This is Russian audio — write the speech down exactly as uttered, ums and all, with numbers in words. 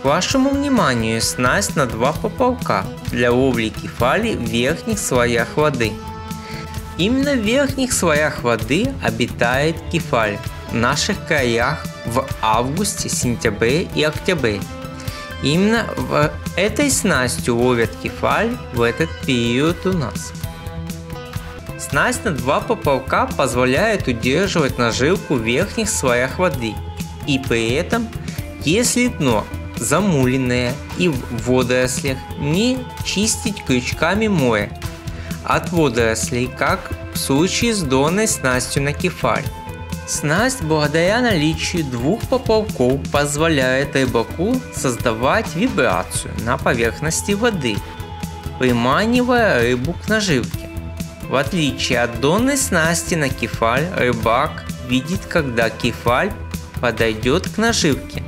К вашему вниманию снасть на два поплавка для ловли кефали в верхних слоях воды. Именно в верхних слоях воды обитает кефаль в наших краях в августе, сентябре и октябре. Именно в этой снастью ловят кефаль в этот период у нас. Снасть на два поплавка позволяет удерживать нажилку в верхних слоях воды, и при этом, если дно замуленное и в водорослях, не чистить крючками море от водорослей, как в случае с донной снастью на кефаль. Снасть благодаря наличию двух поплавков позволяет рыбаку создавать вибрацию на поверхности воды, приманивая рыбу к наживке. В отличие от донной снасти на кефаль, рыбак видит, когда кефаль подойдет к наживке,